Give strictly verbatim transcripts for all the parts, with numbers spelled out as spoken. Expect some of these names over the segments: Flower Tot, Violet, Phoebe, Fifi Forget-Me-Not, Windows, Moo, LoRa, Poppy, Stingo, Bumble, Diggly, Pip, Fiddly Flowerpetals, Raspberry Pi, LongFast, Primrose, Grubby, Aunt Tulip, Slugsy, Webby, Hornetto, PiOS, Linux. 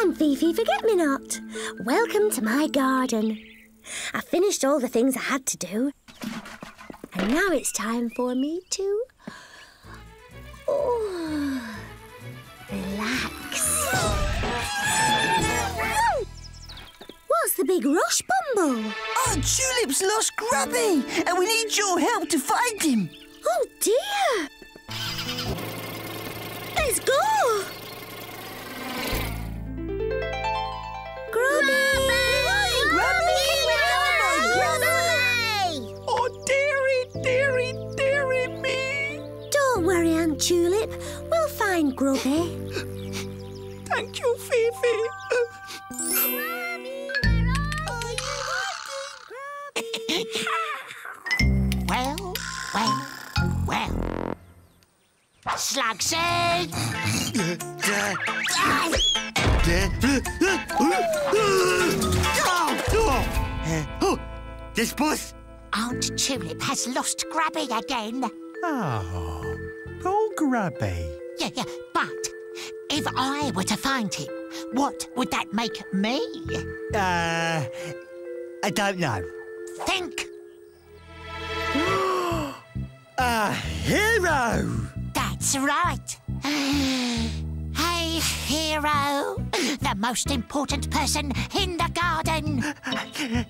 I'm Fifi Forget-Me-Not. Welcome to my garden. I finished all the things I had to do. And now it's time for me to... Oh, relax. What's the big rush, Bumble? Aunt Tulip's lost Grubby, and we need your help to find him. Oh, dear. Let's go. Grubby! Grubby! Grubby! Grubby! Grubby! Oh, dearie, dearie, dearie me! Don't worry, Aunt Tulip. We'll find Grubby. Thank you, Fifi. Grubby, where are you? Grubby! Well, well, well. Slugsy! This bus? Aunt Tulip has lost Grubby again. Oh, poor Grubby. Yeah, yeah, but if I were to find him, what would that make me? Uh, I don't know. Think. A hero! That's right. A hero, the most important person in the garden.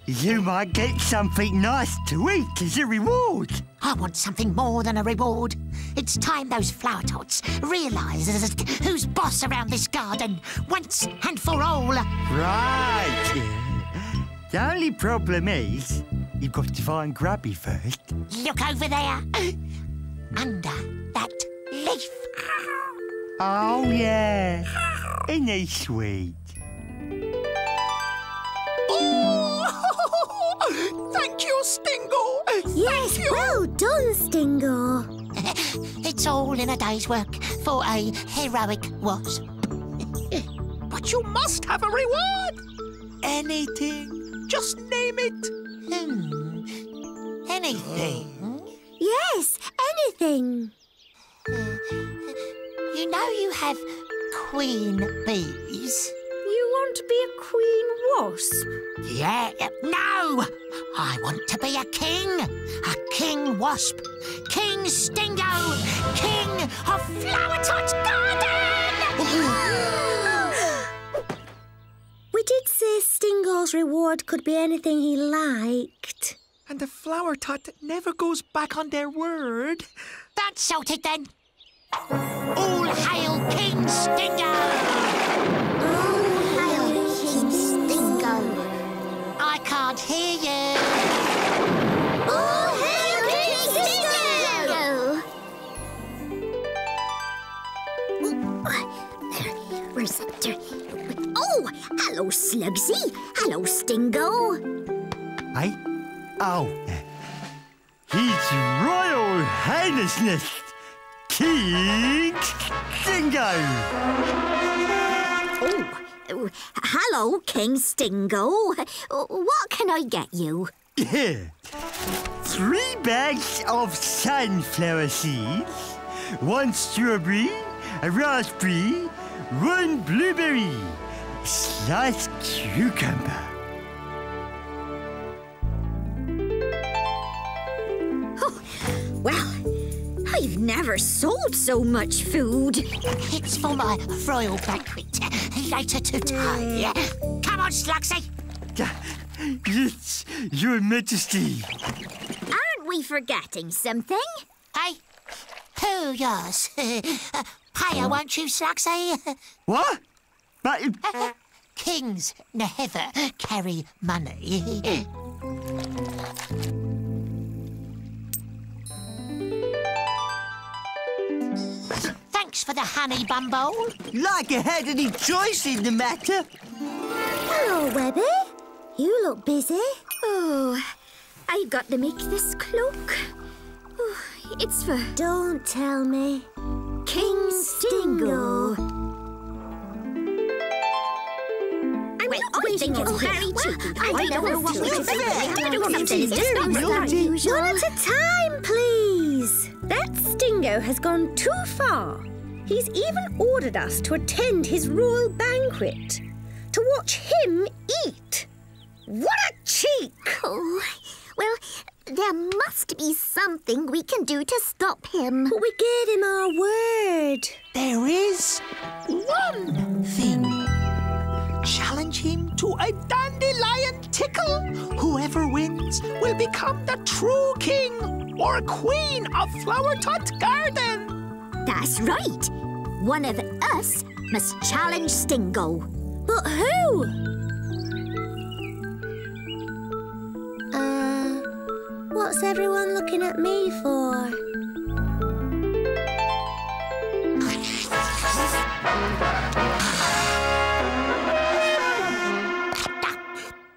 You might get something nice to eat as a reward. I want something more than a reward. It's time those flower tots realised who's boss around this garden once and for all. Right. The only problem is you've got to find Grubby first. Look over there, under that leaf. Oh, yeah. Isn't he sweet? Oh! Thank you, Stingo. Yes, you. Well done, Stingo. It's all in a day's work for a heroic wasp. But you must have a reward. Anything. Just name it. Hmm. Anything? Yes, anything. You know you have queen bees. You want to be a queen wasp? Yeah, no! I want to be a king. A king wasp. King Stingo. King of Flower Tot Garden! We did say Stingo's reward could be anything he liked. And the Flower Tot never goes back on their word. That's sorted then. All hail King Stingo! All hail King Stingo! I can't hear you! All hail King Stingo! Where's that? Oh! Hello, Slugsy! Hello, Stingo! Hey? Oh. His Royal Highnessness! King Stingo! Oh, hello, King Stingo. What can I get you? Yeah. Three bags of sunflower seeds, one strawberry, a raspberry, one blueberry, sliced cucumber. Oh, well. I've never sold so much food. It's for my royal banquet later today. Come on, Slugsy. Yes, Your Majesty. Aren't we forgetting something? Hey, who yours? Hiya, won't you, Slugsy? What? But... Kings never carry money. Thanks for the honey, Bumble. Like I had any choice in the matter. Hello, Webby. You look busy. Oh, I've got to make this cloak. Oh, it's for... Don't tell me. King Stingo. I'm well, not I think it's oh, very cheeky. Well, I, I don't know what we're doing. I don't know what I'm doing. Not usual. One at a time, please. That Stingo has gone too far. He's even ordered us to attend his royal banquet, to watch him eat. What a cheek! Oh, well, there must be something we can do to stop him. But we gave him our word. There is one thing. Challenge him to a dandelion tickle. Whoever wins will become the true king or queen of Flower Tot Garden. That's right. One of us must challenge Stingo. But who? Uh, what's everyone looking at me for?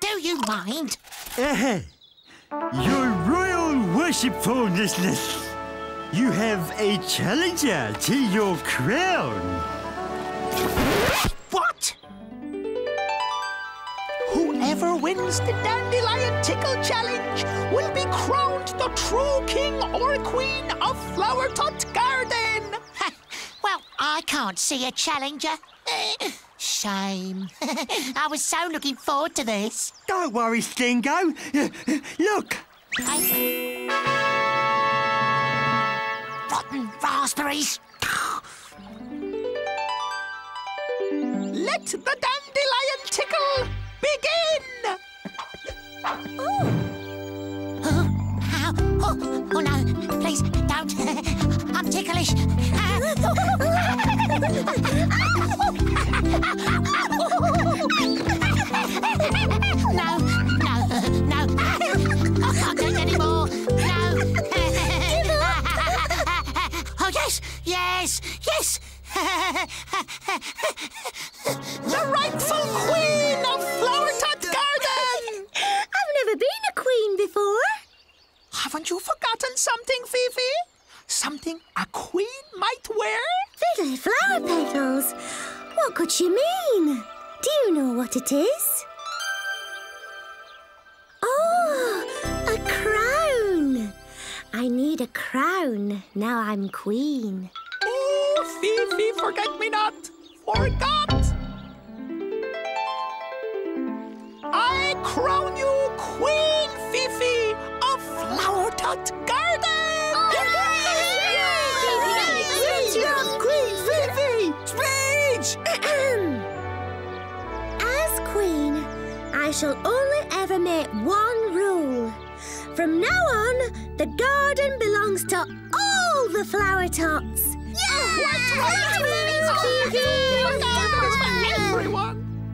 Do you mind? Uh-huh. Your royal worshipfulness, you have a challenger to your crown. Whoever wins the Dandelion Tickle Challenge will be crowned the true king or queen of Flower Tot Garden. Well, I can't see a challenger. Shame. I was so looking forward to this. Don't worry, Stingo. Look. I... Rotten raspberries. Let the dandelion tickle begin! Oh. Oh, oh, oh no, please don't. I'm ticklish. No, no, no. I can't do it anymore. No. Oh, yes, yes, yes. The rightful queen of Flower Tot Garden! I've never been a queen before. Haven't you forgotten something, Fifi? Something a queen might wear? Fiddly Flowerpetals. What could she mean? Do you know what it is? Oh, a crown. I need a crown. Now I'm queen. Fifi, forget-me-not, forgot! I crown you Queen Fifi of Flower Tot Garden! Yay! You're Queen Fifi! Speech! As Queen, I shall only ever make one rule. From now on, the garden belongs to all the Flower Tots.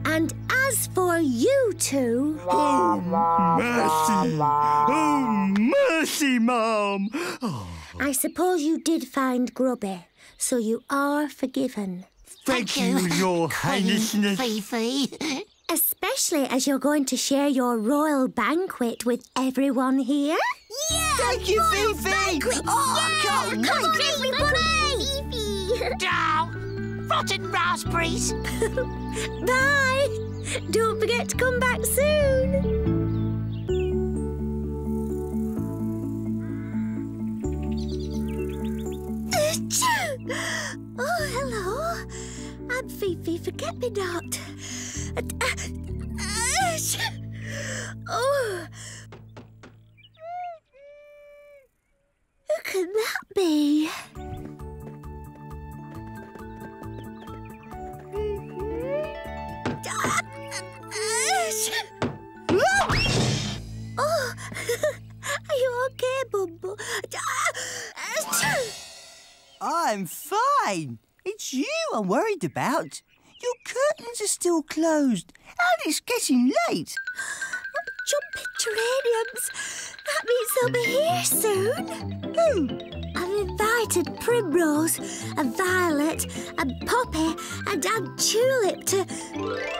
And as for you two... Oh, mercy! Oh, mercy, Mum! Oh. I suppose you did find Grubby, so you are forgiven. Thank, Thank you, you, Your Highnessness. Fifi. Especially as you're going to share your royal banquet with everyone here. Yeah! Thank you, Fifi! Oh, yeah, come on, everybody! Dow! Rotten raspberries! Bye! Don't forget to come back soon! Oh, hello! I'm Fifi Forget-me-not. Oh! Who can that be? Oh, are you okay, Bumble? I'm fine. It's you I'm worried about. Your curtains are still closed, and it's getting late. Jumping geraniums. That means they'll be here soon. Who? I've invited Primrose and Violet and Poppy and Aunt Tulip to...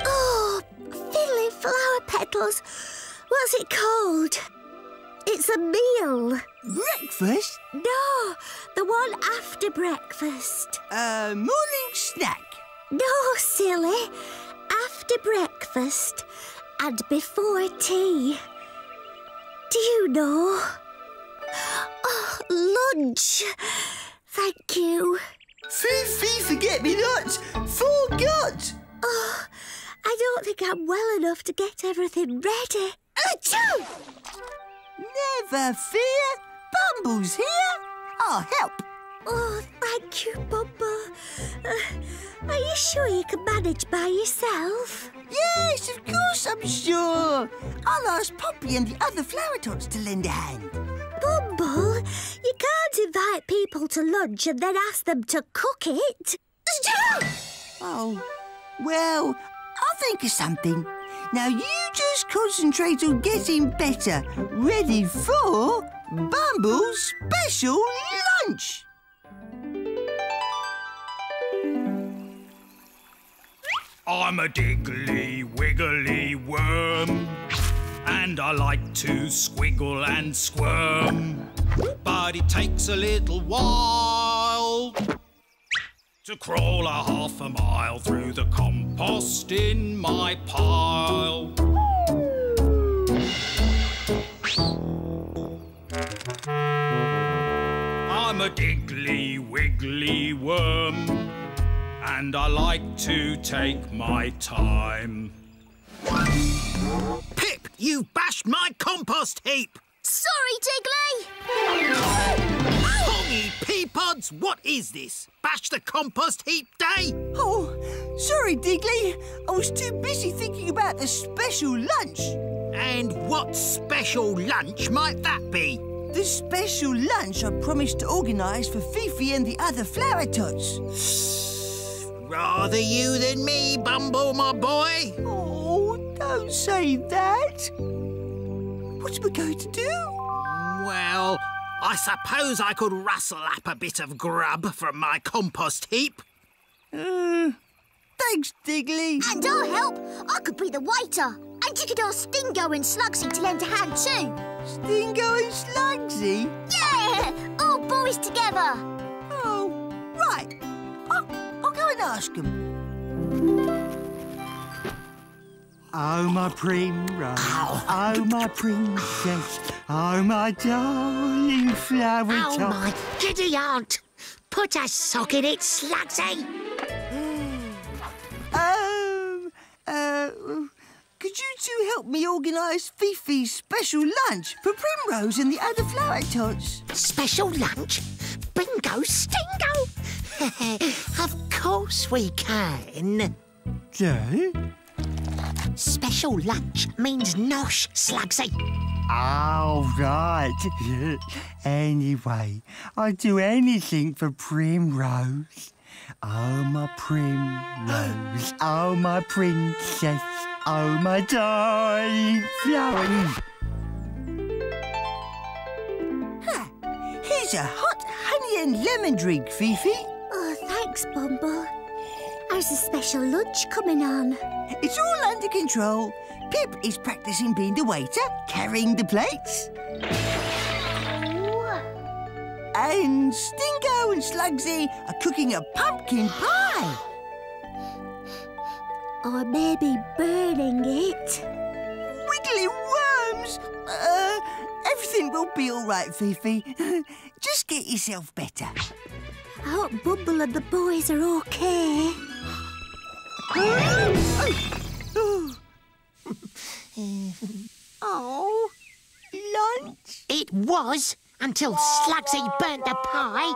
Oh, Fiddly Flowerpetals. What's it called? It's a meal. Breakfast? No, the one after breakfast. A uh, morning snack? No, silly. After breakfast and before tea. Do you know? Oh, lunch. Thank you. Three free forget-me-nots! Four guts! Oh, I don't think I'm well enough to get everything ready. Achoo! Never fear! Bumble's here! I'll help. Oh, thank you, Bumble. Uh, are you sure you can manage by yourself? Yes, of course I'm sure. I'll ask Poppy and the other flower tots to lend a hand. Bumble, you can't invite people to lunch and then ask them to cook it. Oh, well, I'll think of something. Now you just concentrate on getting better, ready for Bumble's special lunch. I'm a diggly, wiggly worm, and I like to squiggle and squirm, but it takes a little while to crawl a half a mile through the compost in my pile. I'm a diggly, wiggly worm, and I like to take my time. Pip, you bashed my compost heap! Sorry, Diggly! Hongy Peapods, what is this? Bash the compost heap day? Oh, sorry, Diggly. I was too busy thinking about the special lunch. And what special lunch might that be? The special lunch I promised to organise for Fifi and the other flower tots. Rather you than me, Bumble, my boy. Oh, don't say that. What are we going to do? Well, I suppose I could rustle up a bit of grub from my compost heap. Uh, thanks, Diggly. And I'll help. I could be the waiter. And you could ask Stingo and Slugsy to lend a hand too. Stingo and Slugsy? Yeah, all boys together. Oh, right. Ask him. Oh, my primrose, Ow. oh, my princess, oh, my darling flower top. Oh, my giddy aunt. Put a sock in it, Slugsy. Um, uh, could you two help me organise Fifi's special lunch for Primrose and the other flower tots? Special lunch? Bingo, Stingo! Of course we can. So? Special lunch means nosh, Slugsy. Oh, right. Anyway, I'd do anything for Primrose. Oh, my Primrose. Oh, my princess. Oh, my darling flower. Huh. Here's a hot honey and lemon drink, Fifi. Oh, thanks, Bumble. How's the special lunch coming on? It's all under control. Pip is practising being the waiter, carrying the plates. Oh. And Stingo and Slugsy are cooking a pumpkin pie. Or maybe burning it. Wiggly worms! Uh, everything will be all right, Fifi. Just get yourself better. I hope Bumble and the boys are okay. Oh, lunch? It was until Slugsy burnt the pie.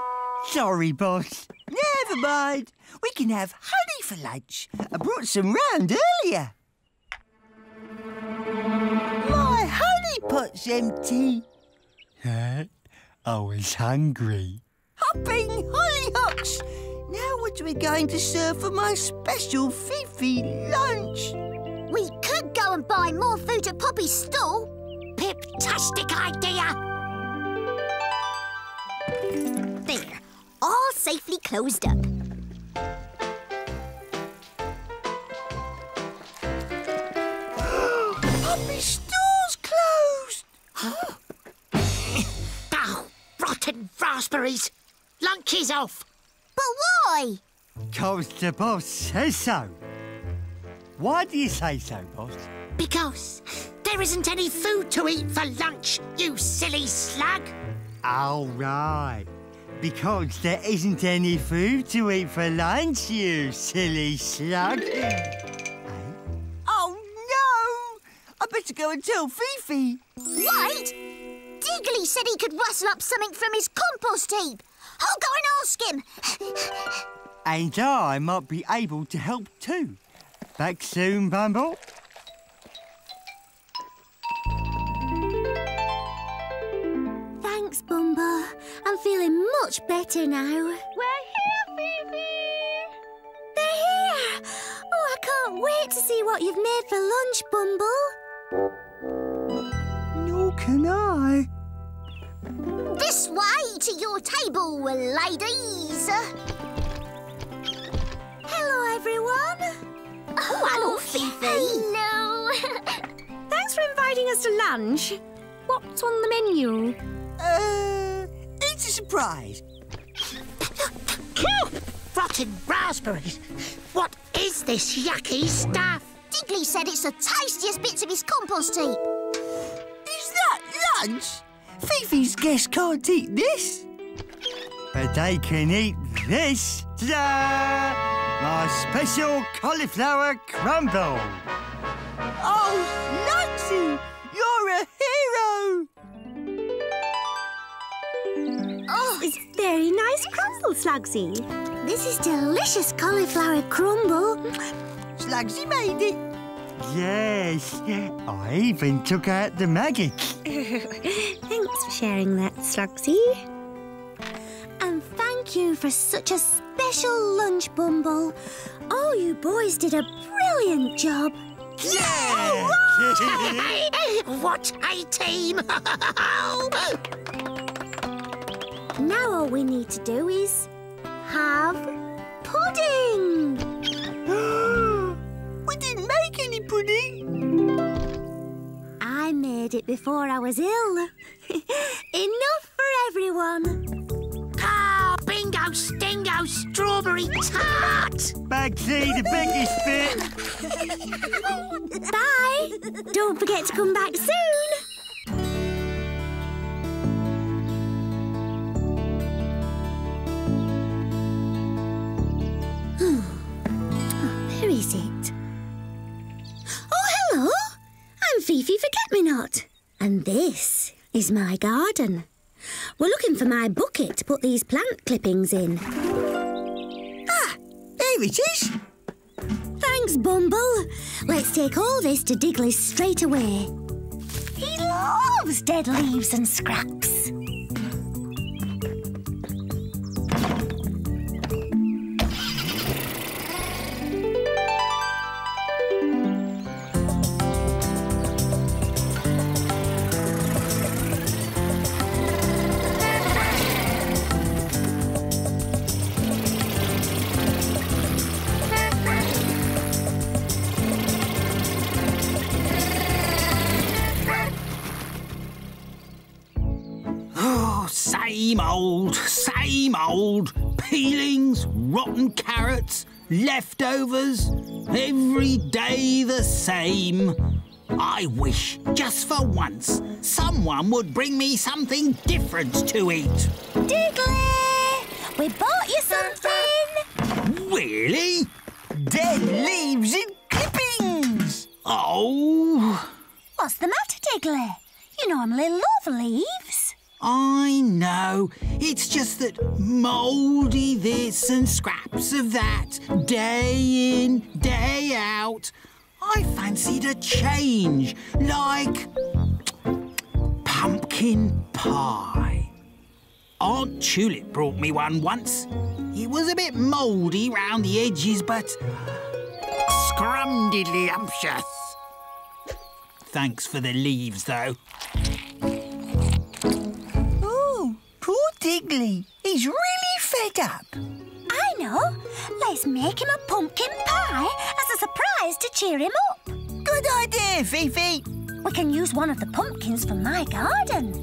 Sorry, boss. Never mind. We can have honey for lunch. I brought some round earlier. My honey pot's empty. I was hungry. Hopping hollyhocks! Now what are we going to serve for my special Fifi lunch? We could go and buy more food at Poppy's stall. Pip-tastic idea! There, all safely closed up. Poppy's stall's closed! Oh, rotten raspberries! Lunch is off. But why? Because the boss says so. Why do you say so, boss? Because there isn't any food to eat for lunch, you silly slug. All right. Because there isn't any food to eat for lunch, you silly slug. Oh, no! I better go and tell Fifi. Wait! Diggly said he could rustle up something from his compost heap. I'll go and ask him. And I might be able to help too. Back soon, Bumble. Thanks, Bumble. I'm feeling much better now. We're here, Phoebe! They're here! Oh, I can't wait to see what you've made for lunch, Bumble. Nor can I. This way to your table, ladies. Hello, everyone. Oh, oh hello, Phoebe. Hello. Thanks for inviting us to lunch. What's on the menu? Uh, it's a surprise. Rotten raspberries. What is this yucky stuff? Diggly said it's the tastiest bits of his compost heap. Is that lunch? Fifi's guests can't eat this. But they can eat this. Ta-da! My special cauliflower crumble. Oh, Slugsy, you're a hero. Oh, it's very nice crumble, Slugsy. This is delicious cauliflower crumble. Slugsy made it. Yes, I even took out the maggot. Thanks for sharing that, Slugsy. And thank you for such a special lunch, Bumble. All you boys did a brilliant job. Yeah! What a team! Now all we need to do is have pudding. We didn't make any pudding. I made it before I was ill. Enough for everyone. Ah, oh, bingo, stingo, strawberry tart. Bagsy, the biggest bit. Bye. Don't forget to come back soon. Where is it? Hello, I'm Fifi Forget-Me-Not, and this is my garden. We're looking for my bucket to put these plant clippings in. Ah, there it is. Thanks, Bumble. Let's take all this to Diggly straight away. He loves dead leaves and scraps. Same old, same old. Peelings, rotten carrots, leftovers. Every day the same. I wish, just for once, someone would bring me something different to eat. Diggly! We bought you something! Really? Dead leaves and clippings! Oh! What's the matter, Diggly? You normally love leaves. I know. It's just that mouldy this and scraps of that, day in, day out. I fancied a change, like pumpkin pie. Aunt Tulip brought me one once. It was a bit mouldy round the edges, but scrumdiddlyumptious. Thanks for the leaves, though. Diggly, he's really fed up. I know. Let's make him a pumpkin pie as a surprise to cheer him up. Good idea, Fifi. We can use one of the pumpkins from my garden.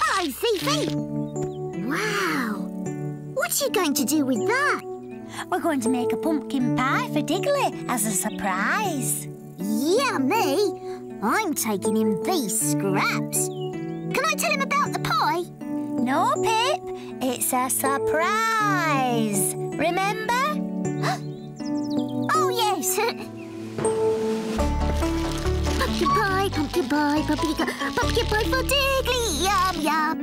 Hi, Fifi. Wow. What are you going to do with that? We're going to make a pumpkin pie for Diggly as a surprise. Yeah, me. I'm taking him these scraps. Can I tell him about the pie? No, Pip. It's a surprise. Remember? Oh, yes. Pumpkin pie, pumpkin pie, pumpkin pie, pumpkin pie for Diggly. Yum, yum.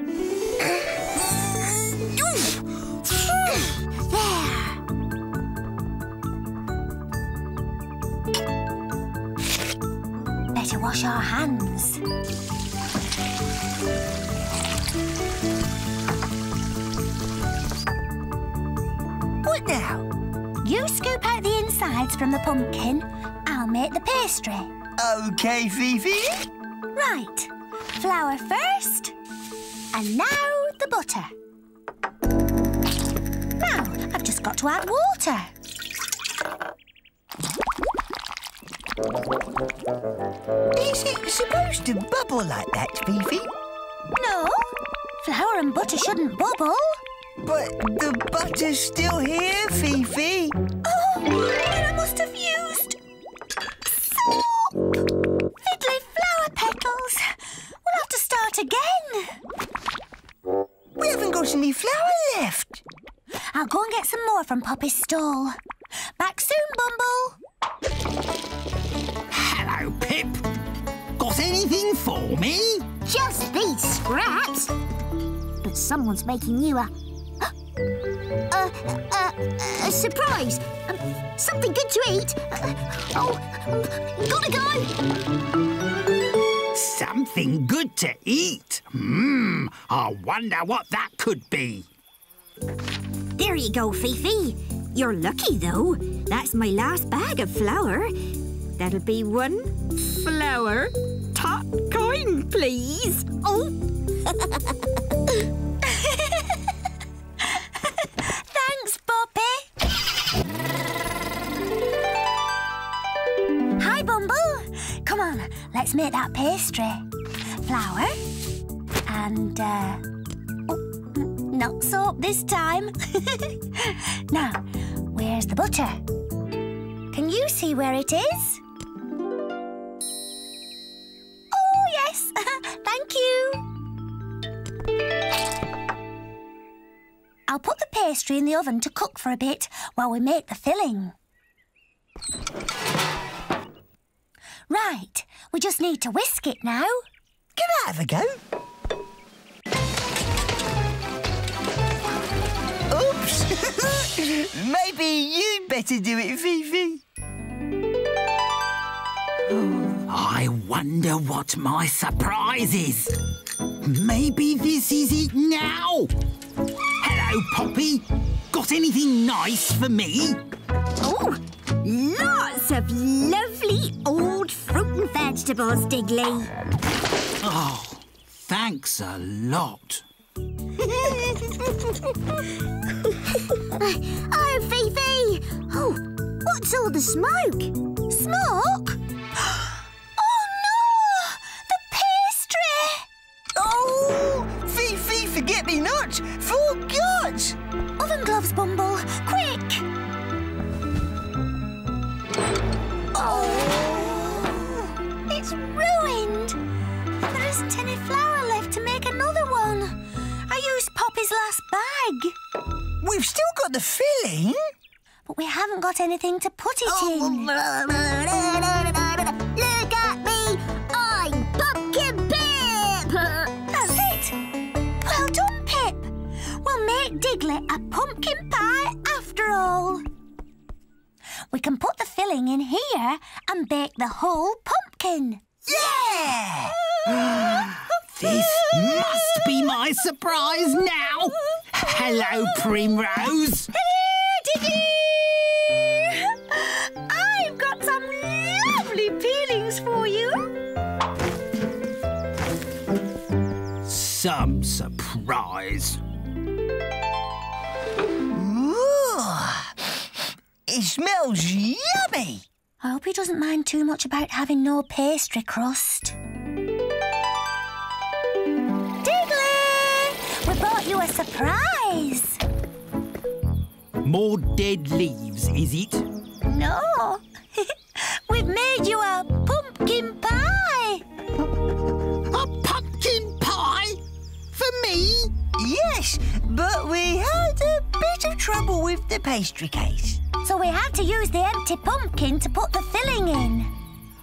There. Better wash our hands. What now? You scoop out the insides from the pumpkin. I'll make the pastry. OK, Phoebe. Right. Flour first. And now the butter. Now, I've just got to add water. Is it supposed to bubble like that, Phoebe? No. Flour and butter shouldn't bubble. But the butter's still here, Phoebe. Oh, I must have used soap. Fiddly flower petals. We'll have to start again. We haven't got any flour left. I'll go and get some more from Poppy's stall. Back soon, Bumble. Hello, Pip. Got anything for me? Just these scraps. But someone's making you a... Uh, uh, a surprise. Um, something good to eat. Uh, oh, gotta go. Something good to eat? Mmm, I wonder what that could be. There you go, Fifi. You're lucky, though. That's my last bag of flour. That'll be one flower tot coin, please. Oh! Thanks, Poppy. Hi, Bumble. Come on, let's make that pastry. Flour and, uh... oh, not soap this time. Now, where's the butter? Can you see where it is? Oh, yes. Thank you. I'll put the pastry in the oven to cook for a bit while we make the filling. Right, we just need to whisk it now. Can I have a go? Oops! Maybe you'd better do it, Fifi. I wonder what my surprise is. Maybe this is it now. Hello, Poppy. Got anything nice for me? Oh, lots of lovely old fruit and vegetables, Diggly. Oh, thanks a lot. Oh, Fifi! Oh, what's all the smoke? Smoke? Oh, no! The pastry! Oh! Fifi, forget-me-not! Forgot! Oven gloves, Bumble! Quick! Oh! It's ruined! There isn't any flour left to make another one. I used Poppy's last bag. We've still got the filling. But we haven't got anything to put it oh. in. Look at me! I'm Pumpkin Pip! That's it! Well done, Pip. We'll make Diggly a pumpkin pie after all. We can put the filling in here and bake the whole pumpkin. Yeah! This must be my surprise now! Hello, Primrose! Hello, Diggly! I've got some lovely peelings for you. Some surprise. Ooh, it smells yummy! I hope he doesn't mind too much about having no pastry crust. Diggly! We bought you a surprise! More dead leaves, is it? No. We've made you a pumpkin pie. A pumpkin pie? For me? Yes, but we had a bit of trouble with the pastry case. So we had to use the empty pumpkin to put the filling in.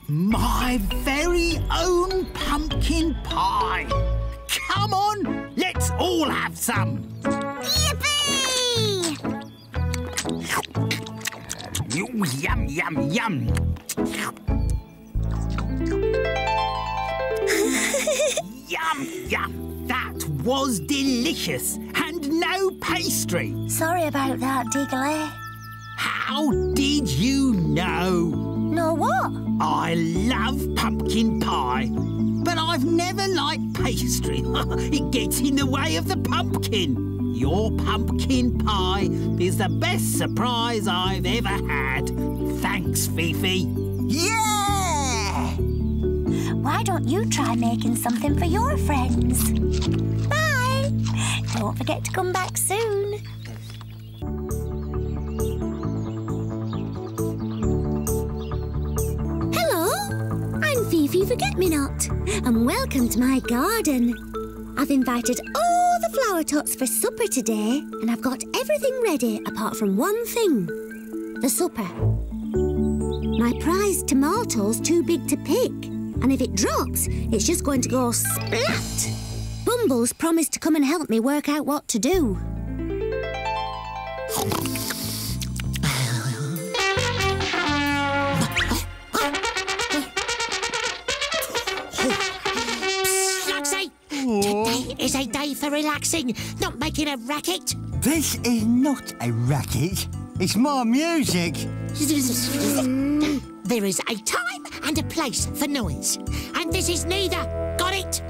My very own pumpkin pie. Come on, let's all have some. Yippee! Ooh, yum, yum, yum. Yum, yum. That was delicious. And no pastry. Sorry about that, Diggly. How did you know? Know what? I love pumpkin pie. But I've never liked pastry. It gets in the way of the pumpkin. Your pumpkin pie is the best surprise I've ever had. Thanks, Fifi. Yeah! Why don't you try making something for your friends? Bye! Don't forget to come back soon. Fifi Forget-Me-Not, and welcome to my garden. I've invited all the flower tots for supper today, and I've got everything ready apart from one thing, the supper. My prize tomato's too big to pick, and if it drops, it's just going to go splat. Bumble's promised to come and help me work out what to do. It's a day for relaxing, not making a racket. This is not a racket. It's my music. There is a time and a place for noise, and this is neither. Got it?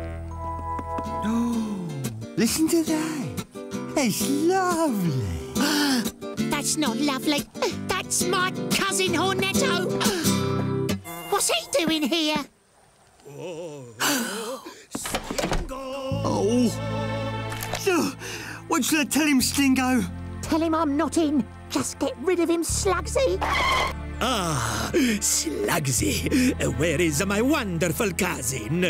Oh, listen to that. It's lovely. That's not lovely. That's my cousin Hornetto. What's he doing here? Oh. Oh. What should I tell him, Stingo? Tell him I'm not in. Just get rid of him, Slugsy. Ah, Slugsy. Where is my wonderful cousin?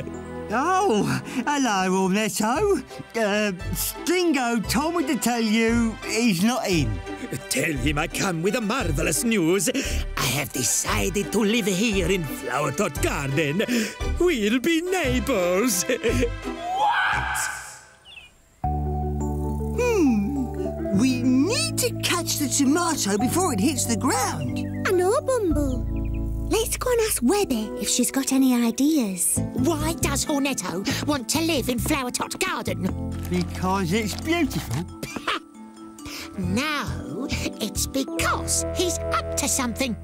Oh, hello, Hornetto. Uh, Stingo told me to tell you he's not in. Tell him I come with a marvellous news. I have decided to live here in Flower Tot Garden. We'll be neighbours. What? Hmm. We need to catch the tomato before it hits the ground. I know, Bumble. Let's go and ask Webby if she's got any ideas. Why does Hornetto want to live in Flower Tot Garden? Because it's beautiful. No, it's because he's up to something.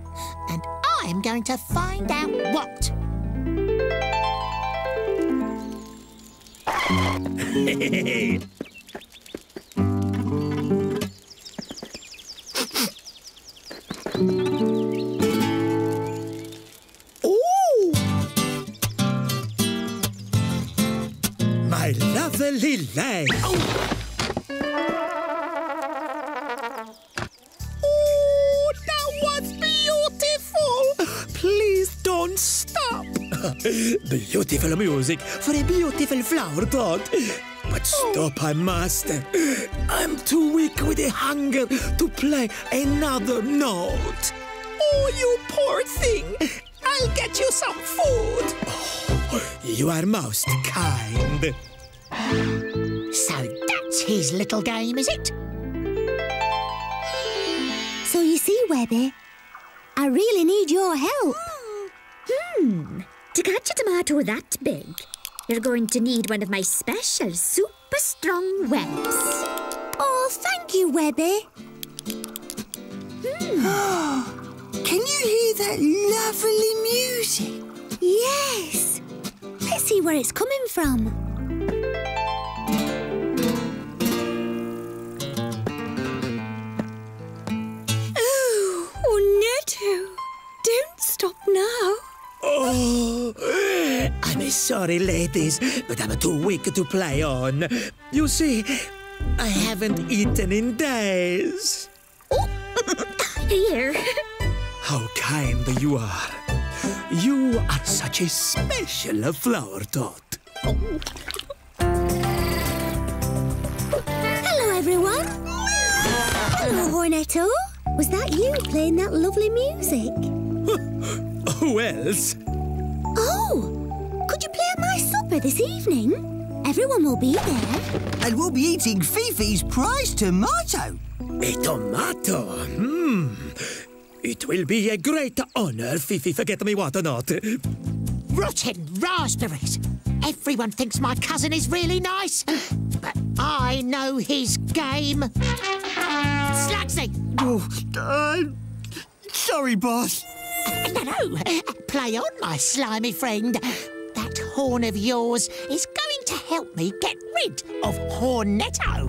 And I'm going to find out what. Ooh! My lovely leg. Oh! Beautiful music for a beautiful flower tot. But stop, I must. I'm too weak with the hunger to play another note. Oh, you poor thing. I'll get you some food. Oh, you are most kind. So that's his little game, is it? So you see, Webby, I really need your help. Hmm. To catch a tomato that big, you're going to need one of my special super strong webs. Oh, thank you, Webby. Hmm. Can you hear that lovely music? Yes. Let's see where it's coming from. Oh, Hornetto. Don't stop now. Oh, I'm sorry, ladies, but I'm too weak to play on. You see, I haven't eaten in days. Oh, Here. How kind you are. You are such a special flower tot. Oh. Hello, everyone. Hello, Hornetto. Was that you playing that lovely music? Who else? Oh, could you play at my supper this evening? Everyone will be there. And we'll be eating Fifi's prize tomato. A tomato? Hmm. It will be a great honour, Fifi Forget-Me-What-Not. Rotten raspberries. Everyone thinks my cousin is really nice, but I know his game. Slugsy! Oh, I'm sorry, boss. No, no. Play on, my slimy friend. That horn of yours is going to help me get rid of Hornetto.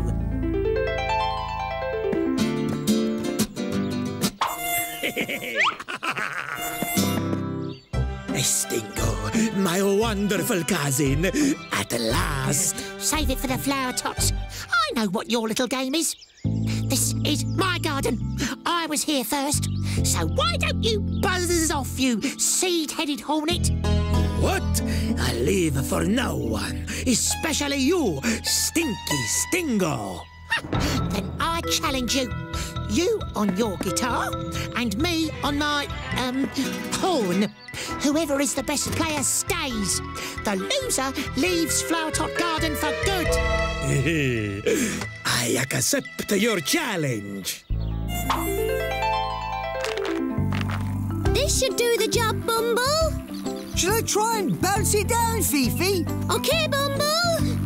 Stingo, my wonderful cousin, at last. Save it for the flower tots. I know what your little game is. This is my garden. I was here first. So why don't you buzz off, you seed-headed hornet? What? I leave for no one, especially you, Stinky Stingo. Then I challenge you. You on your guitar and me on my, um, horn. Whoever is the best player stays. The loser leaves Flower Tot Garden for good. I accept your challenge. This should do the job, Bumble. Should I try and bounce it down, Fifi? OK, Bumble.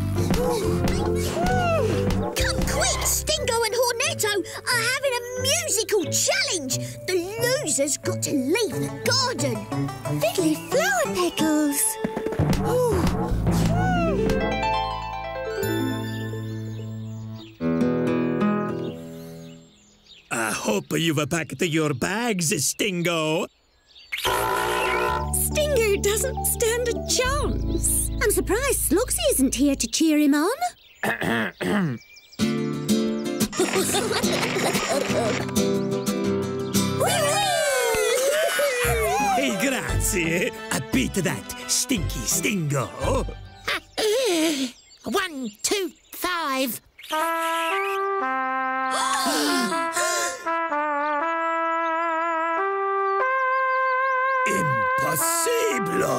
Come quick, Stingo and Hornetto are having a musical challenge. The loser's got to leave the garden. Fiddly Flowerpetals. I hope you've packed your bags, Stingo. Stingo doesn't stand a chance. I'm surprised Slugsy isn't here to cheer him on. Hey, grazie. I beat that, Stinky Stingo. One, two, five. Impossible.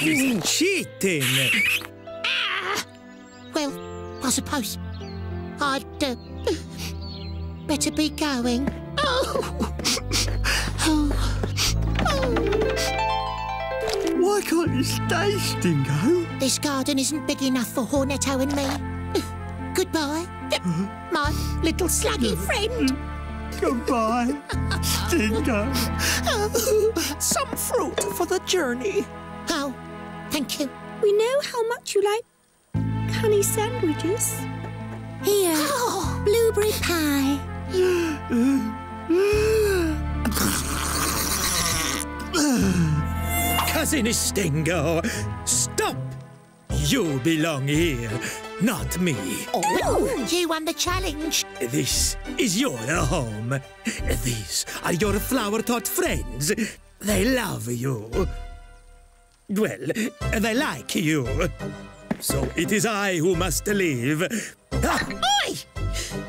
He's cheating. Ah, well, I suppose I'd uh, better be going. Oh. Oh. Oh. Why can't you stay, Stingo? This garden isn't big enough for Hornetto and me. Goodbye, my little sluggy friend. Goodbye, Stingo. Some fruit for the journey. Oh, thank you. We know how much you like honey sandwiches. Here, oh. Blueberry pie. Cousin Stingo, stop! You belong here, not me. Oh, you won the challenge. This is your home. These are your flower tot friends. They love you. Well, they like you. So it is I who must leave. Ah! Oi!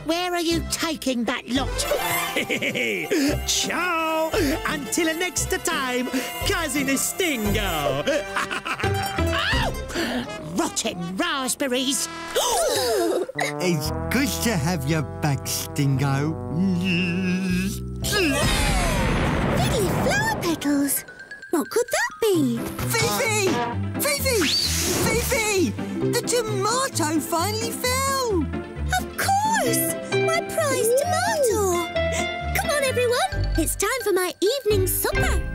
Where are you taking that lot? Ciao! Until next time, Cousin Stingo! Oh! Rotten raspberries! It's good to have you back, Stingo. Fiddly Flowerpetals! What could that be? Fifi! Fifi! Fifi! The tomato finally fell! Of course! My prize tomato! Come on, everyone! It's time for my evening supper!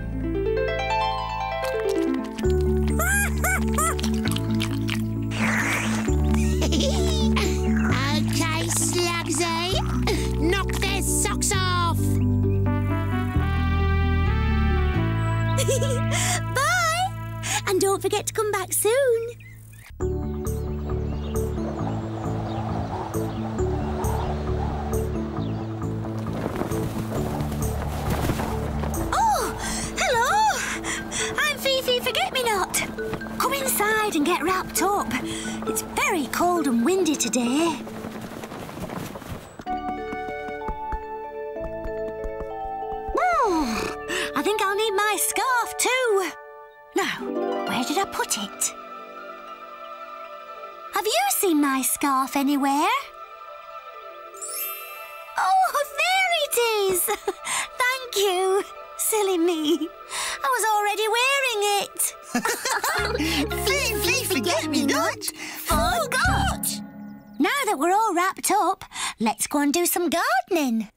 OK, Slugsy! Knock their socks off! Bye! And don't forget to come back soon. get wrapped up. It's very cold and windy today. Oh, I think I'll need my scarf too. Now, where did I put it? Have you seen my scarf anywhere? Oh, there it is! Thank you. Silly me. I was already wearing it. Flee, flee, forget-me-not. Forgot! Now that we're all wrapped up, let's go and do some gardening.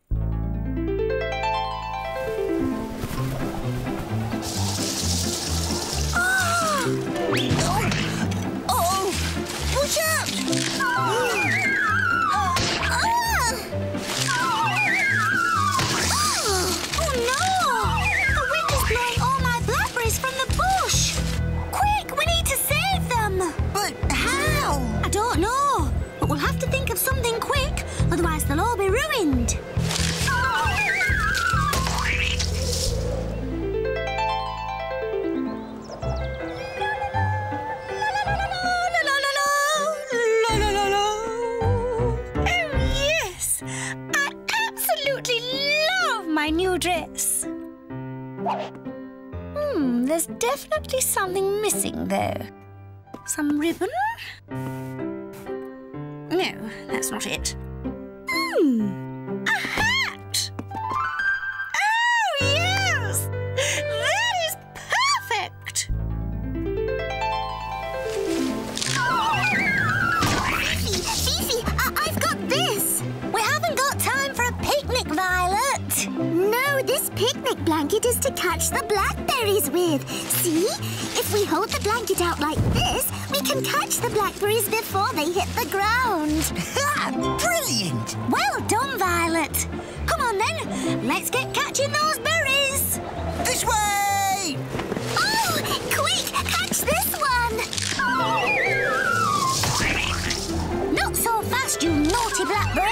Oh! Uh-oh! Watch out! Oh. Ah. Oh. Oh, no! The wind is blowing all my blackberries from the bush! Quick, we need to save them! But how? I don't know, but we'll have to think of something quick, otherwise they'll all be ruined. Dress. Hmm, there's definitely something missing though. Some ribbon? No, that's not it. Hmm, a hat! Oh, yes! That is perfect! Fifi, I've got this! We haven't got time for a picnic, Violet! No! This picnic blanket is to catch the blackberries with. See? If we hold the blanket out like this, we can catch the blackberries before they hit the ground. Brilliant! Well done, Violet. Come on, then. Let's get catching those berries. This way! Oh, quick! Catch this one! Oh. Not so fast, you naughty blackberry.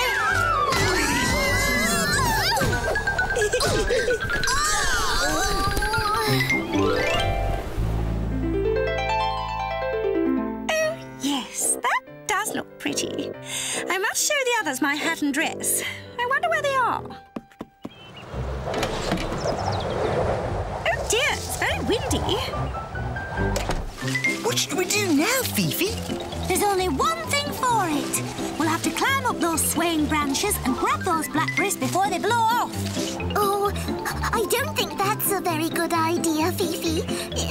Oh, yes, that does look pretty. I must show the others my hat and dress. I wonder where they are. Oh, dear, it's very windy. What should we do now, Fifi? There's only one thing for it. We'll have to climb up those swaying branches and grab those blackberries before they blow off. Oh, I don't think that's a very good idea, Fifi.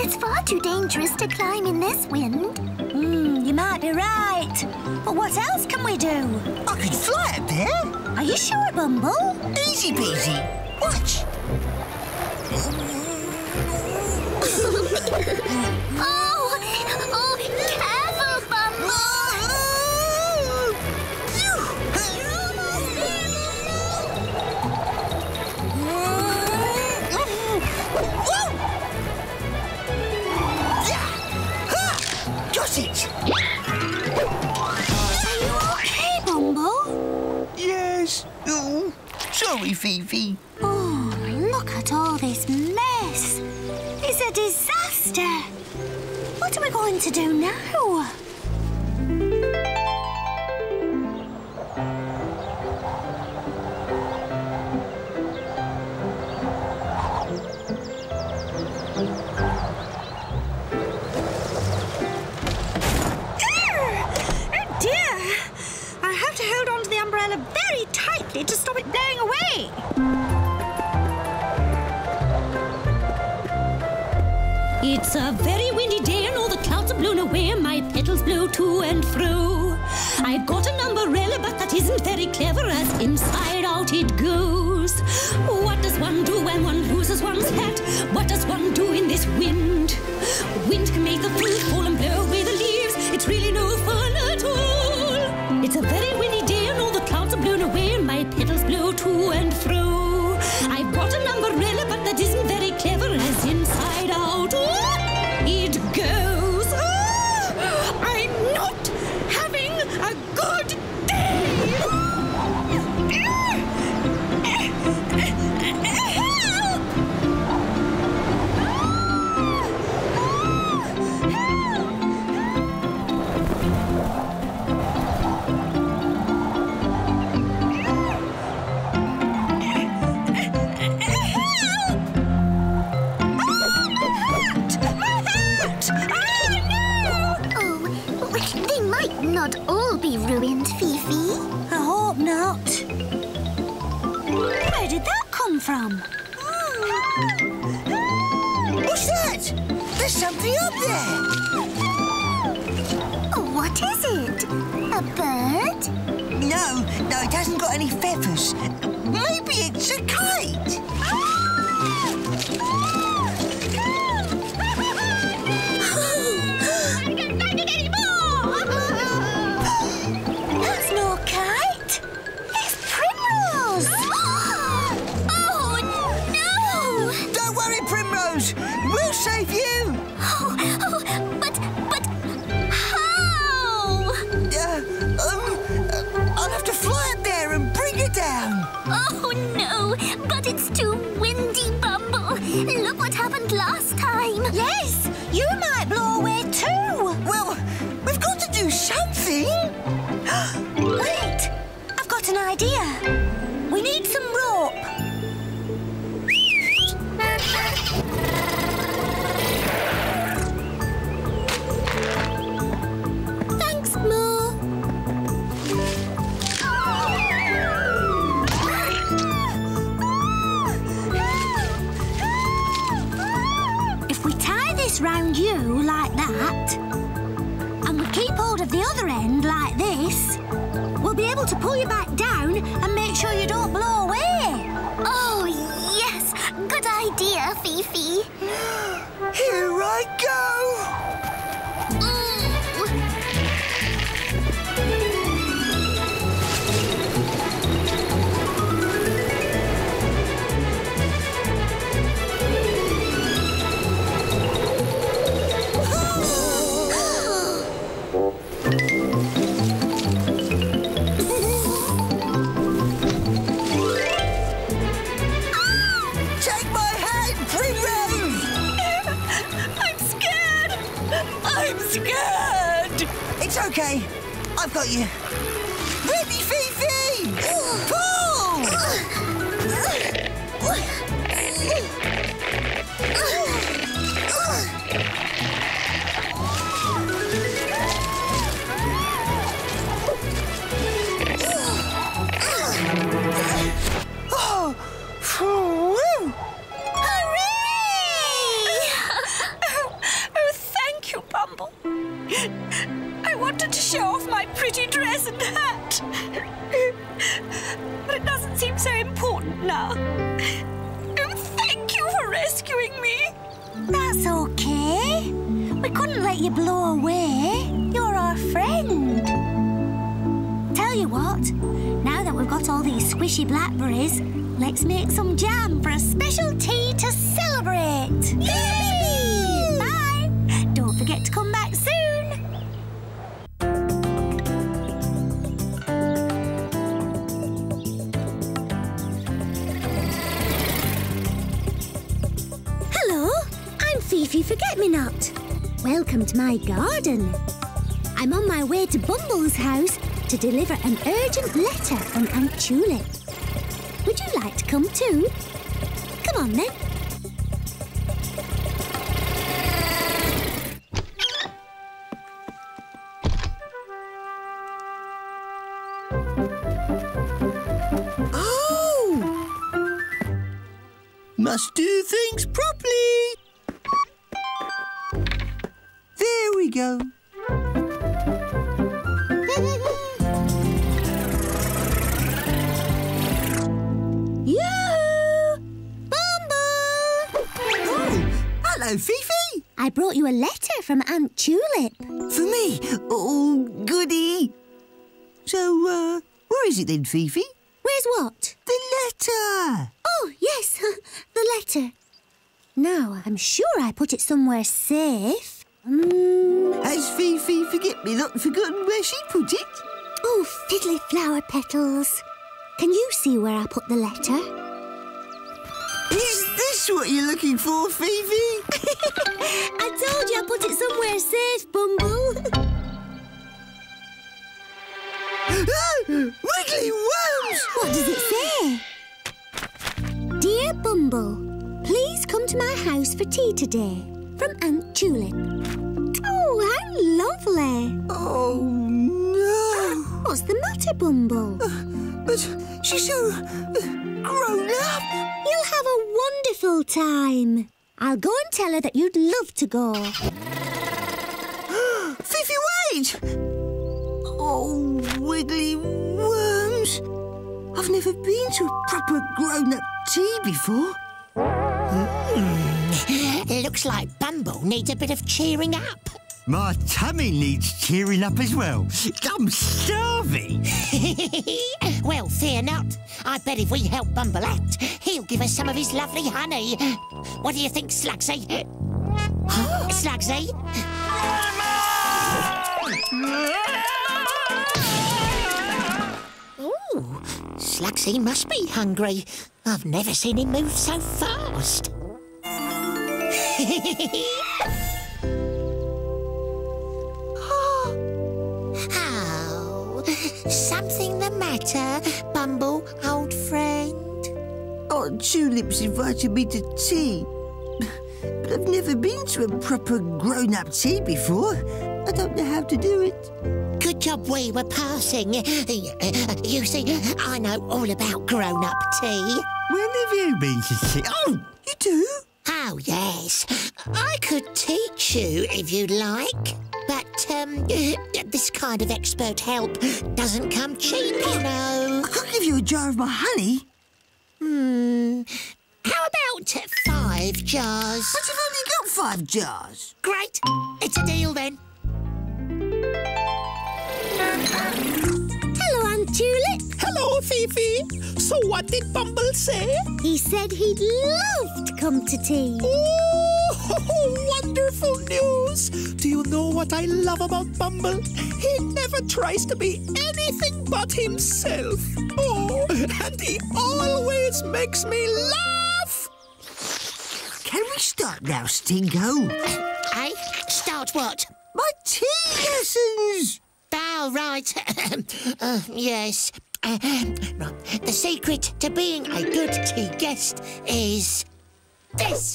It's far too dangerous to climb in this wind. Hmm, you might be right. But what else can we do? I could fly up there. Are you sure, Bumble? Easy peasy. Watch. Oh, oh, careful, Bumble. Got it! Are you okay, Bumble? Yes. Oh, sorry, Fifi. Oh, look at all this mess. It's a disaster. What are we going to do now? To stop it blowing away. It's a very windy day and all the clouds are blown away and my petals blow to and fro. I've got an umbrella but that isn't very clever as inside out it goes. What does one do when one loses one's hat? What does one do in this wind? Wind can make the fruit fall and blow away the leaves. It's really no fun at all. It's a very windy day. To and fro. I've got an umbrella, but that isn't very clever as inside out. Oh, it goes. Oh, I'm not having a good day. They might not all be ruined, Fifi. I hope not. Where did that come from? What's that? There's something up there. What is it? A bird? No, no, it hasn't got any feathers. Maybe it's a kite. That's no kite. It's Primrose. Oh, no. Don't worry, Primrose. We'll save you. Oh, oh but, but how? Uh, um... I'll have to fly up there and bring her down. Oh, no, but it's too windy, Bumble. Look what happened last time. Yes, you might blow away too. Well, we've got to do something. Wait, I've got an idea. We need some rope. Thanks, Moo. Round you like that, and we keep hold of the other end like this, we'll be able to pull you back down and make sure you don't blow away. Oh, yes, good idea, Fifi. Here I go. It's okay. I've got you. Ready, Fifi! Pull! Oh! Woo! Hooray! Oh, thank you, Bumble. I wanted to show off my pretty dress and hat. But it doesn't seem so important now. Oh, thank you for rescuing me. That's okay. We couldn't let you blow away. You're our friend. Tell you what, now that we've got all these squishy blackberries, let's make some jam for a special tea to celebrate. Yay! Bye. Don't forget to come back soon. Fifi Forget-Me-Not. Welcome to my garden. I'm on my way to Bumble's house to deliver an urgent letter from Aunt Tulip. Would you like to come too? Come on then. Oh! Must do things properly. There we go. Yoo-hoo! Bumble! Oh, hello, Fifi. I brought you a letter from Aunt Tulip. For me? Oh, goody. So, uh, where is it then, Fifi? Where's what? The letter. Oh, yes, the letter. Now, I'm sure I put it somewhere safe. Mm. Has Fifi Forget-Me-Not forgotten where she put it? Oh, Fiddly Flowerpetals. Can you see where I put the letter? Is this what you're looking for, Fifi? I told you I put it somewhere safe, Bumble. Ah, wiggly worms! What does it say? Dear Bumble, please come to my house for tea today. From Aunt Tulip. Oh, how lovely. Oh, no. What's the matter, Bumble? Uh, but she's so grown up. You'll have a wonderful time. I'll go and tell her that you'd love to go. Fifi, wait! Oh, wiggly worms. I've never been to a proper grown-up tea before. Mm-mm. Looks like Bumble needs a bit of cheering up. My tummy needs cheering up as well. I'm starving. Well, fear not. I bet if we help Bumble out, he'll give us some of his lovely honey. What do you think, Slugsy? Slugsy? Oh, Slugsy must be hungry. I've never seen him move so fast. Oh, something the matter, Bumble, old friend? Aunt Tulip's invited me to tea, but I've never been to a proper grown-up tea before. I don't know how to do it. Good job we were passing. You see, I know all about grown-up tea. When have you been to tea? Oh, you do? Oh, yes. I could teach you if you'd like. But um, this kind of expert help doesn't come cheap, you know. I could give you a jar of my honey. Hmm. How about five jars? But you've only got five jars. Great. It's a deal then. Hello, Aunt Tulip. Hello, Fifi. So what did Bumble say? He said he'd love to come to tea. Ooh. Oh, wonderful news! Do you know what I love about Bumble? He never tries to be anything but himself. Oh, and he always makes me laugh! Can we start now, Stingo? Aye? Start what? My tea lessons! Oh, right. uh, yes. Uh, right. The secret to being a good tea guest is this.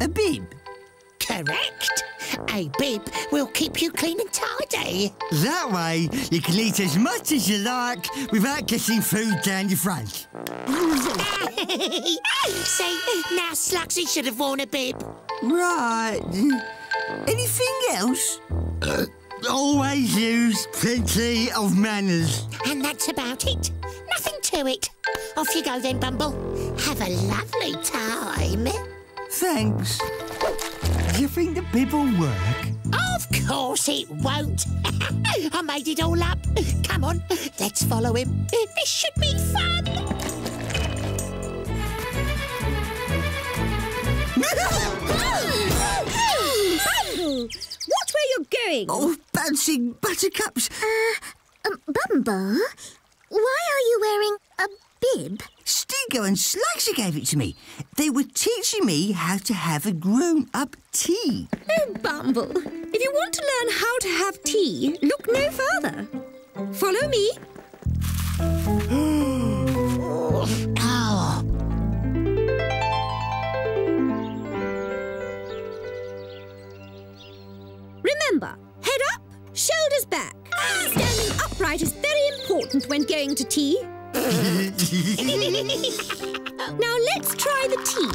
A bib? Correct. A bib will keep you clean and tidy. That way you can eat as much as you like without getting food down your front. See, now Slugsy should have worn a bib. Right. Anything else? Uh, always use plenty of manners. And that's about it. Nothing to it. Off you go then, Bumble. Have a lovely time. Thanks. Do you think the bib will work? Of course it won't. I made it all up. Come on, let's follow him. This should be fun. Bumble, what were you going? Oh, bouncing buttercups. Uh, um, Bumble, why are you wearing a bib? Stingo and Slugsy gave it to me. They were teaching me how to have a grown-up tea. Oh, Bumble, if you want to learn how to have tea, look no further. Follow me. Oh. Remember, head up, shoulders back. Standing upright is very important when going to tea. Now let's try the tea.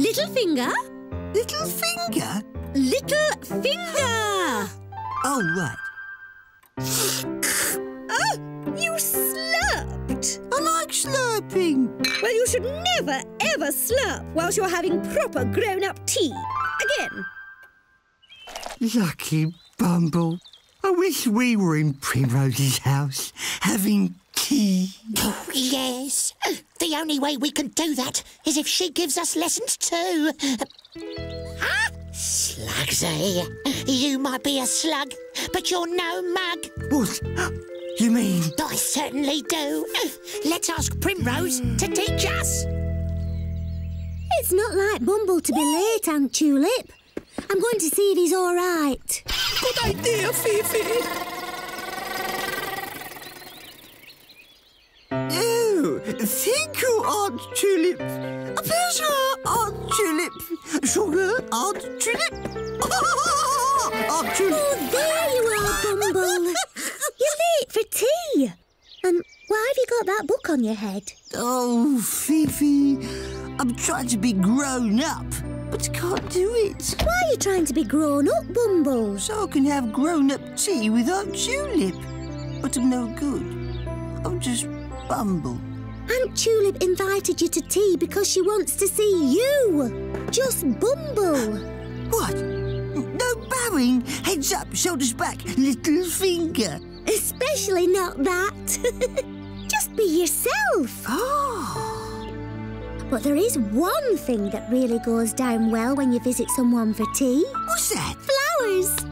Little finger. Little finger? Little finger! Oh, right. Oh, you slurped. I like slurping. Well, you should never, ever slurp whilst you're having proper grown-up tea. Again. Lucky Bumble. I wish we were in Primrose's house, having tea. Oh, yes. The only way we can do that is if she gives us lessons too. Ah, Slugsy, you might be a slug, but you're no mug. What? You mean? I certainly do. Let's ask Primrose to teach us. It's not like Bumble to be late, Aunt Tulip. I'm going to see if he's all right. Good idea, Fifi. Oh, thank you, Aunt Tulip. A pleasure, Aunt Tulip. Sugar, Aunt Tulip. Option. Oh, there you are, Bumble. You're late for tea. Um, why have you got that book on your head? Oh, Fifi, I'm trying to be grown up, but can't do it. Why are you trying to be grown up, Bumble? So I can have grown-up tea with Aunt Tulip. But I'm no good. I'm just Bumble. Aunt Tulip invited you to tea because she wants to see you. Just Bumble. What? No bowing. Heads up, shoulders back, little finger. Especially not that. Just be yourself. Oh. But there is one thing that really goes down well when you visit someone for tea. What's that? Flowers.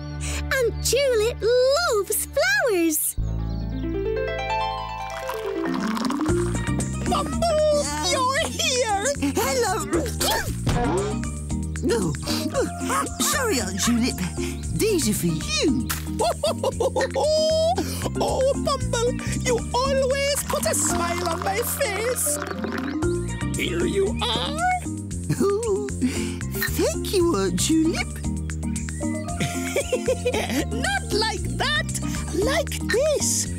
Aunt Tulip loves flowers. Bumble, um, you're here. Hello. No. Oh, sorry, Aunt Tulip. These are for you. Oh, Bumble, you always put a smile on my face. Here you are. Oh, thank you, Aunt Tulip. Not like that. Like this.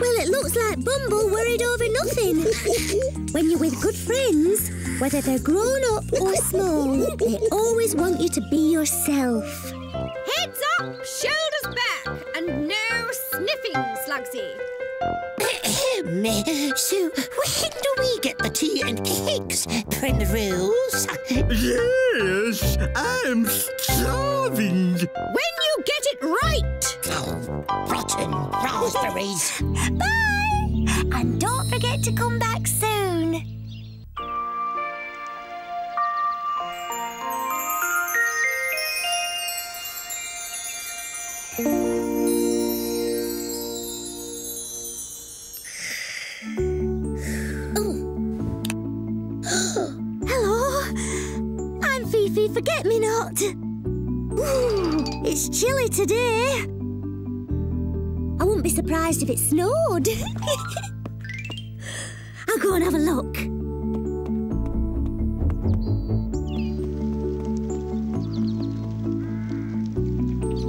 Well, it looks like Bumble worried over nothing. When you're with good friends, whether they're grown up or small, they always want you to be yourself. Heads up, shoulders back, and no sniffing, Slugsy. So, when do we get the tea and eggs, Primrose? Yes, I'm starving. When you get it right. Oh, rotten raspberries. Bye, and don't forget to come back soon. Forget-me-not. It's chilly today. I wouldn't be surprised if it snowed. I'll go and have a look.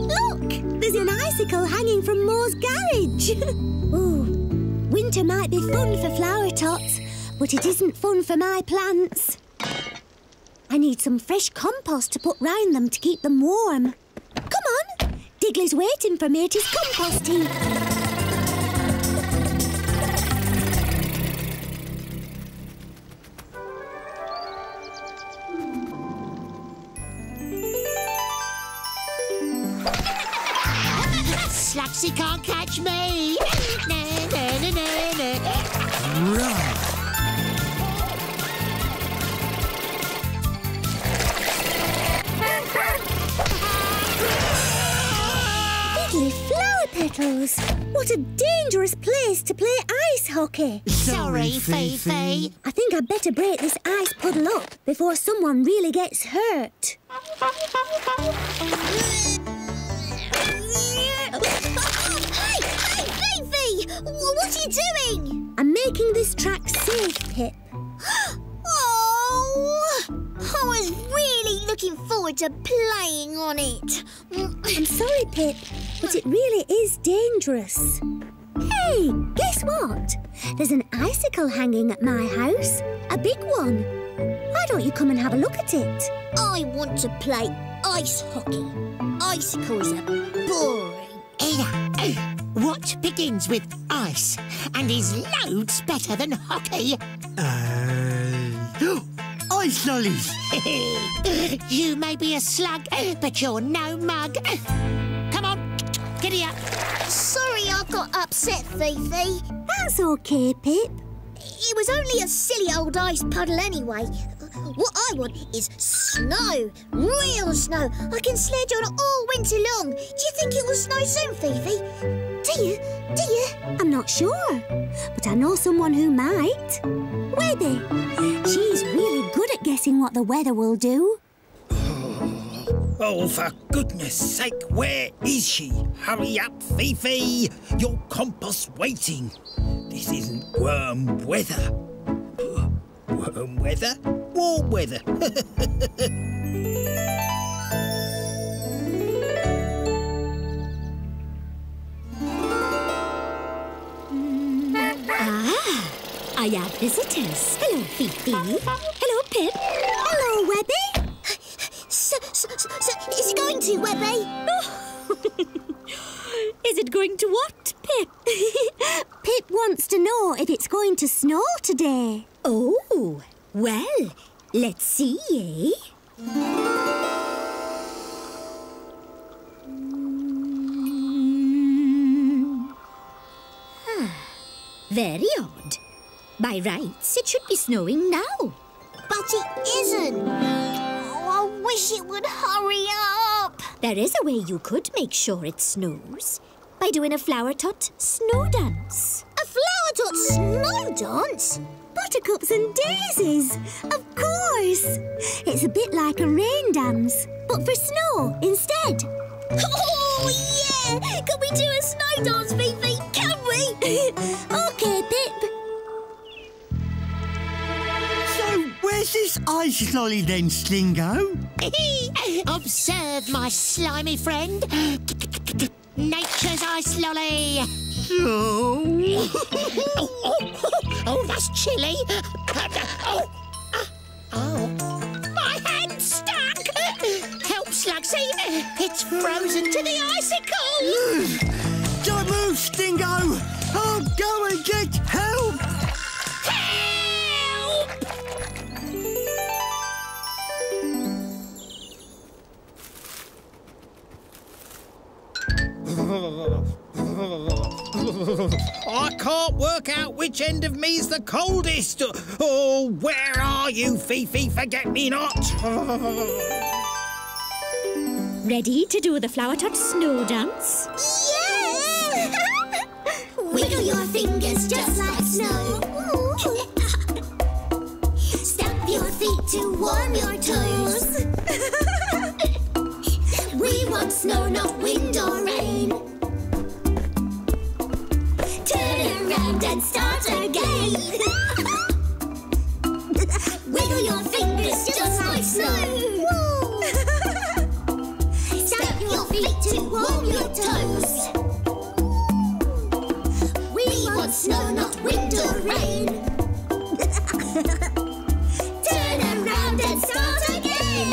Look! There's an icicle hanging from Moo's garage. Ooh, winter might be fun for flower tots, but it isn't fun for my plants. I need some fresh compost to put round them to keep them warm. Come on! Diggly's waiting for me at his compost heap. Slugsy can't catch me! No, no, no, no, no. Right. Fiddly Flowerpetals! What a dangerous place to play ice hockey! Sorry, Fifi. I think I'd better break this ice puddle up before someone really gets hurt. Hey! Hey, Fifi! What are you doing? I'm making this track safe, Pip. Oh! I was really looking forward to playing on it. I'm sorry, Pip, but it really is dangerous. Hey, guess what? There's an icicle hanging at my house. A big one. Why don't you come and have a look at it? I want to play ice hockey. Icicles are boring. Yeah. What begins with ice and is loads better than hockey? Uh... Ice lollies. You may be a slug, but you're no mug. Come on, giddy up. Sorry I got upset, Fifi. That's OK, Pip. It was only a silly old ice puddle anyway. What I want is snow, real snow. I can sledge on all winter long. Do you think it will snow soon, Fifi? Do you? Do you? I'm not sure, but I know someone who might. Webby. She's really good at guessing what the weather will do. Oh, for goodness sake, where is she? Hurry up, Fifi. Your compost's waiting. This isn't worm weather. Warm weather, warm weather. Ah, I have visitors. Hello, Fifi. Hello, Pip. Hello, Webby. So, so, so, is it going to, Webby? Oh. Is it going to what, Pip? Pip wants to know if it's going to snow today. Oh, well, let's see, eh? Mm. Ah, very odd. By rights, it should be snowing now. But it isn't. I wish it would hurry up. There is a way you could make sure it snows by doing a Flower Tot snow dance. A Flower Tot snow dance? Buttercups and daisies, of course. It's a bit like a rain dance, but for snow instead. Oh, yeah! Can we do a snow dance, Fifi? Can we? OK, Pip. Where's this ice lolly then, Stingo? Observe, my slimy friend. Nature's ice lolly. Oh. oh, oh, oh, that's chilly. Oh, oh, my hand's stuck. Help, Slugsy. It's frozen to the icicle. Don't move, Stingo. I'll go and get help. I can't work out which end of me's the coldest. Oh, where are you, Fifi? Forget-me-not. Ready to do the Flower Tot snow dance? Yeah! Wiggle your fingers just like snow. Stamp your feet to warm your toes. We want snow, not wind or rain. Turn around and start again. Wiggle your fingers just like snow. Stamp your feet to warm your toes. We want snow, not wind or rain. Turn around and start again.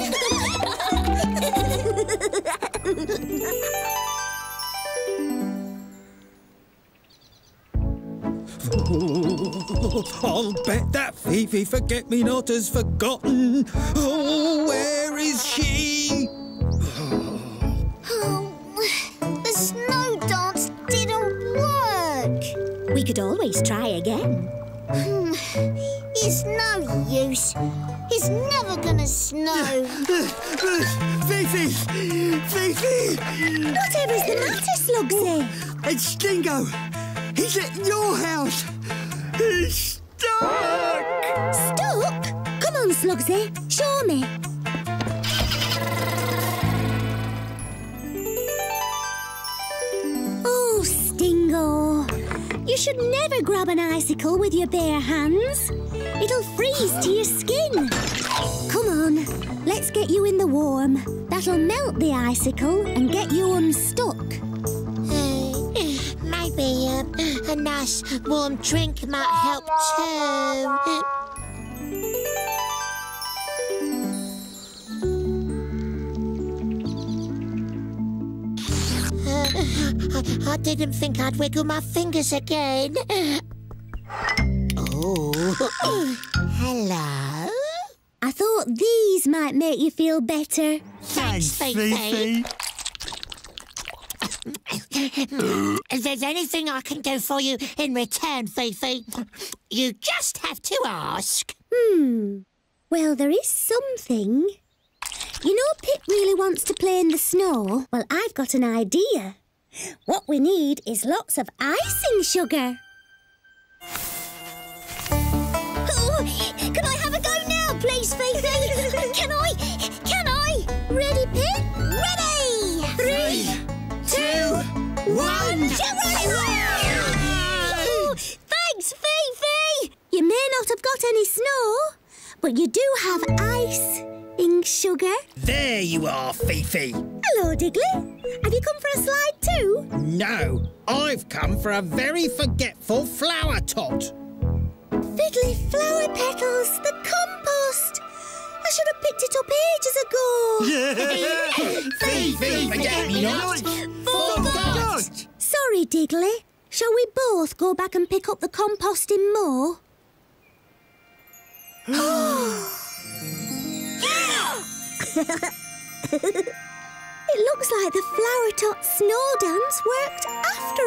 I'll bet that Fifi Forget-Me-Not has forgotten. Oh, where is she? Oh, the snow dance didn't work. We could always try again. Hmm, it's no use. It's never gonna snow. Fifi! Fifi! Whatever's the matter, Slugsy? It's Stingo. He's at your house. He's stuck. Stuck? Come on, Slugsy. Show me. Oh, Stingo. You should never grab an icicle with your bare hands. It'll freeze to your skin. Come on, let's get you in the warm. That'll melt the icicle and get you unstuck. Uh, maybe um, a nice warm drink might help too. Uh, I, I didn't think I'd wiggle my fingers again. Oh, hello. I thought these might make you feel better. Thanks, Fifi. If there's anything I can do for you in return, Fifi, you just have to ask. Hmm. Well, there is something. You know, Pip really wants to play in the snow. Well, I've got an idea. What we need is lots of icing sugar. Can I have a go now, please, Fifi? Can I? Can I? Ready, Pip? Ready! Three, two, one! Thanks, Fifi! You may not have got any snow, But you do have ice in sugar. There you are, Fifi. Hello, Diggly. Have you come for a slide too? No, I've come for a very forgetful flower tot. Fiddly Flowerpetals, the compost. I should have picked it up ages ago. Fifi, forget me not, forgot. Sorry, Diggly. Shall we both go back and pick up the compost in Moo? It looks like the flower tot snow dance worked after